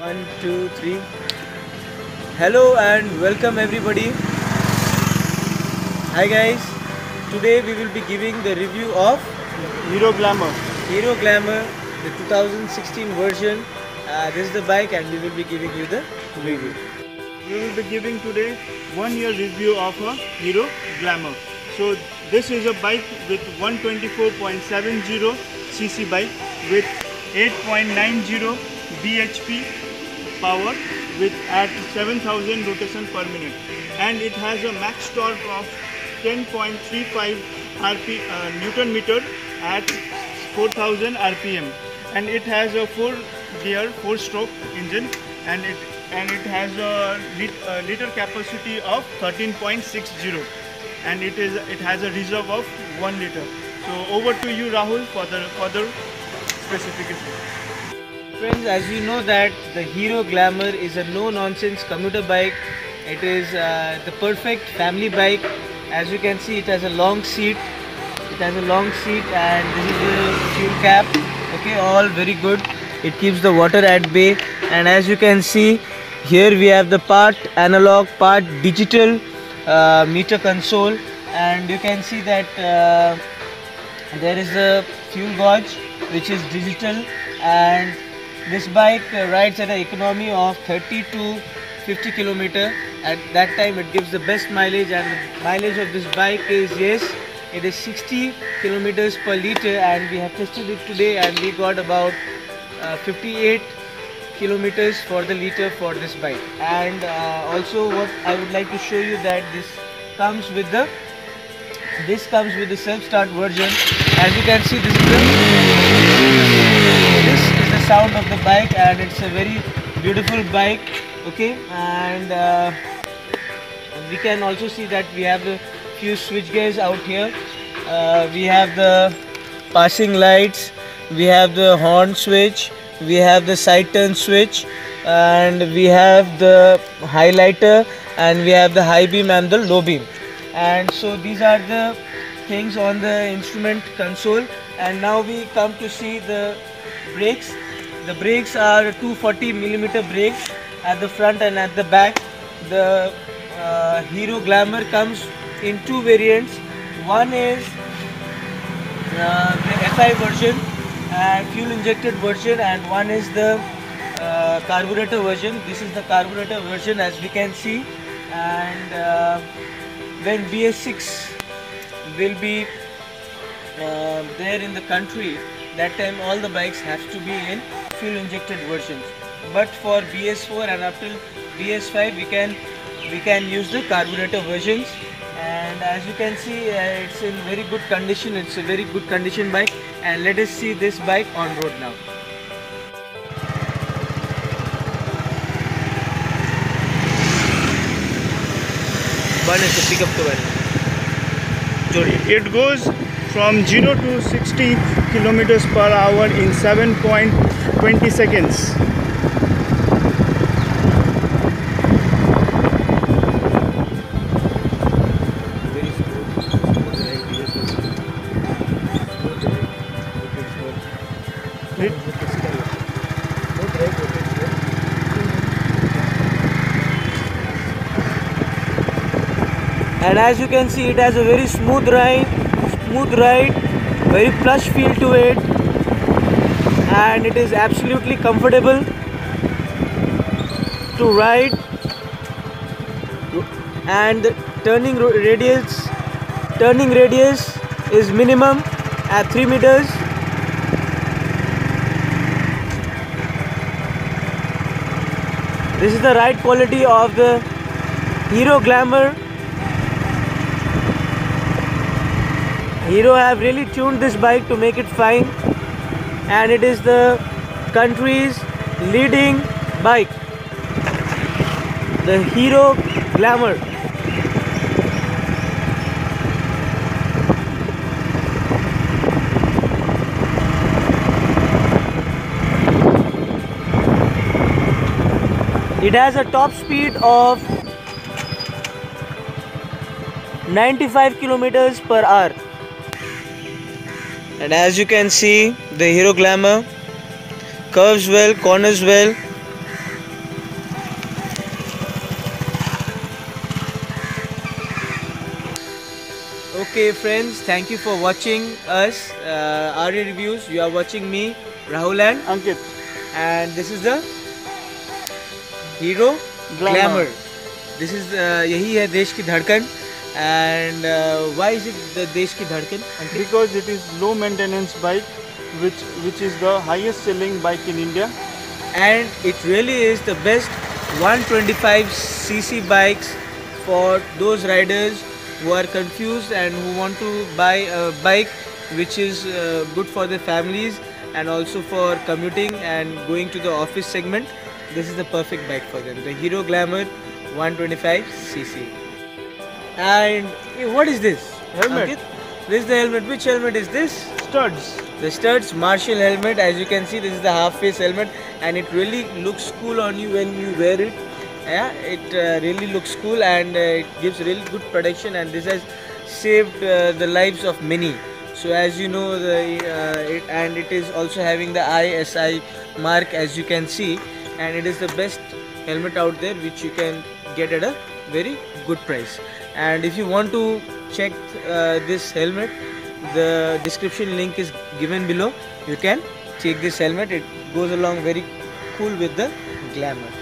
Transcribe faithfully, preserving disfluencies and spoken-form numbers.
One, two, three. Hello and welcome everybody. Hi guys. Today we will be giving the review of Hero Glamour. Hero Glamour, the two thousand sixteen version. Uh, this is the bike, and we will be giving you the review. We will be giving today one year review of a Hero Glamour. So this is a bike with one twenty-four point seven zero c c bike with eight point nine zero b h p power with at seven thousand rotations per minute, and it has a max torque of ten point three five rp uh, newton meter at four thousand rpm, and it has a four gear four stroke engine, and it and it has a, lit, a liter capacity of thirteen point six zero, and it is it has a reserve of one liter. So over to you, Rahul, for the further specifications. Friends, as you know that the Hero Glamour is a no-nonsense commuter bike. It is uh, the perfect family bike. As you can see, it has a long seat. It has a long seat, and this is the fuel cap. Okay, all very good. It keeps the water at bay. And as you can see, here we have the part analog, part digital uh, meter console, and you can see that uh, there is a fuel gauge which is digital. And this bike rides at an economy of thirty to fifty kilometer. At that time it gives the best mileage, and the mileage of this bike is, yes, it is sixty kilometers per liter, and we have tested it today, and we got about uh, fifty-eight kilometers for the liter for this bike. And uh, also what I would like to show you that this comes with the this comes with the self-start version. As you can see, this is the sound of the bike, and it's a very beautiful bike. Okay, and uh, we can also see that we have a few switch gears out here. Uh, we have the passing lights, we have the horn switch, we have the side turn switch, and we have the highlighter, and we have the high beam and the low beam. And so these are the things on the instrument console. And now we come to see the brakes. The brakes are two forty millimeter brakes at the front and at the back. The uh, Hero Glamour comes in two variants. One is uh, the F I version, and uh, fuel injected version, and one is the uh, carburetor version. This is the carburetor version, as we can see. And uh, when B S six will be uh, there in the country, that time all the bikes have to be in fuel injected versions, but for B S four and up till B S five we can we can use the carburetor versions. And as you can see, uh, it's in very good condition. It's a very good condition bike, and let us see this bike on road now. One is to pick up the one. It goes from zero to sixty kilometers per hour in seven point two zero seconds. And as you can see, it has a very smooth ride. Smooth ride, very plush feel to it, and it is absolutely comfortable to ride, and the turning radius turning radius is minimum at three meters. This is the ride quality of the Hero Glamour. Hero have really tuned this bike to make it fine, and it is the country's leading bike, the Hero Glamour. It has a top speed of ninety-five kilometers per hour. And as you can see, the Hero Glamour curves well, corners well, Okay friends, thank you for watching us, uh, R A Reviews. You are watching me, Rahul and Ankit. And this is the Hero Glamour. This is uh, यही है देश की धड़कन. And uh, why is it the देश की धड़कन? Because it is low maintenance bike, which which is the highest selling bike in India. And it really is the best one twenty-five c c bikes for those riders who are confused and who want to buy a bike which is uh, good for their families and also for commuting and going to the office segment. This is the perfect bike for them, the Hero Glamour one twenty-five c c. And what is this? Helmet. Ankit? This is the helmet. Which helmet is this? Studds. The Studds Marshall helmet. As you can see, this is the half face helmet, and it really looks cool on you when you wear it. Yeah, it uh, really looks cool, and uh, it gives really good protection, and this has saved uh, the lives of many. So as you know, the, uh, it, and it is also having the I S I mark, as you can see, and it is the best helmet out there which you can get at a very good price. And if you want to check uh, this helmet, the description link is given below. You can check this helmet. It goes along very cool with the Glamour.